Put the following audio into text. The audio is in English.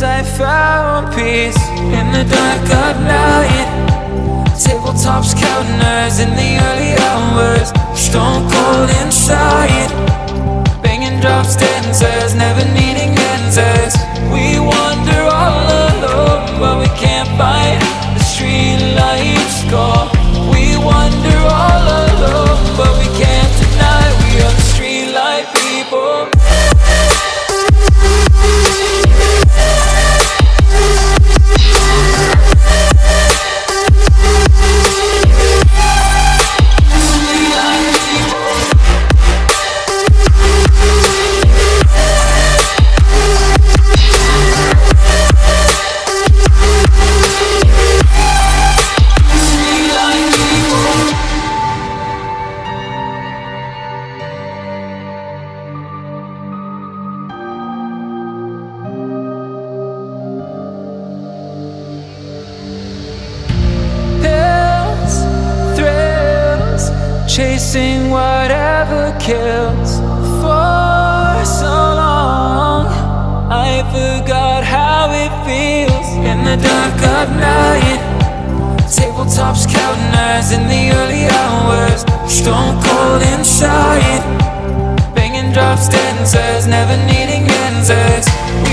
guess I found peace in the dark of night. Tabletops counting hours in the early hours, stone cold inside, banging drops, dancers, never needing answers. We wander all alone, but we can't find the street lights go. We wander all alone, but we can't deny we are the street light people. Chasing whatever kills for so long, I forgot how it feels in the dark of night. Tabletops counting hours in the early hours, stone cold inside, banging drops, dancers, never needing answers.